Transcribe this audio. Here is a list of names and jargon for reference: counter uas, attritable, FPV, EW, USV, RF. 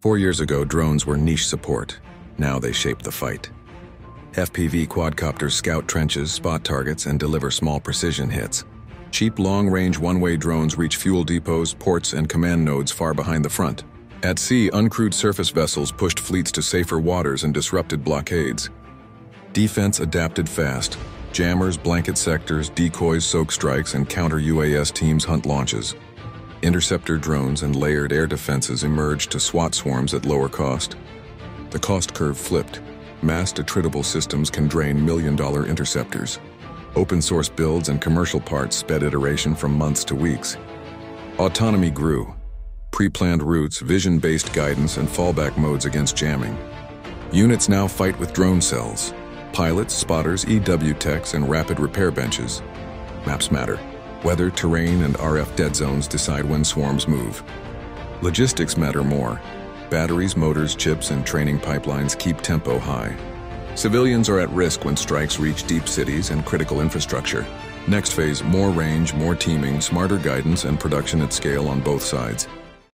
4 years ago, drones were niche support. Now they shape the fight. FPV quadcopters scout trenches, spot targets, and deliver small precision hits. Cheap long-range one-way drones reach fuel depots, ports, and command nodes far behind the front. At sea, uncrewed surface vessels pushed fleets to safer waters and disrupted blockades. Defense adapted fast. Jammers blanket sectors, decoys soak strikes, and counter-UAS teams hunt launches. Interceptor drones and layered air defenses emerged to SWAT swarms at lower cost. The cost curve flipped. Massed attritable systems can drain million-dollar interceptors. Open source builds and commercial parts sped iteration from months to weeks. Autonomy grew. Pre-planned routes, vision-based guidance, and fallback modes against jamming. Units now fight with drone cells. Pilots, spotters, EW techs, and rapid repair benches. Maps matter. Weather, terrain, and RF dead zones decide when swarms move. Logistics matter more. Batteries, motors, chips, and training pipelines keep tempo high. Civilians are at risk when strikes reach deep cities and critical infrastructure. Next phase, more range, more teaming, smarter guidance, and production at scale on both sides.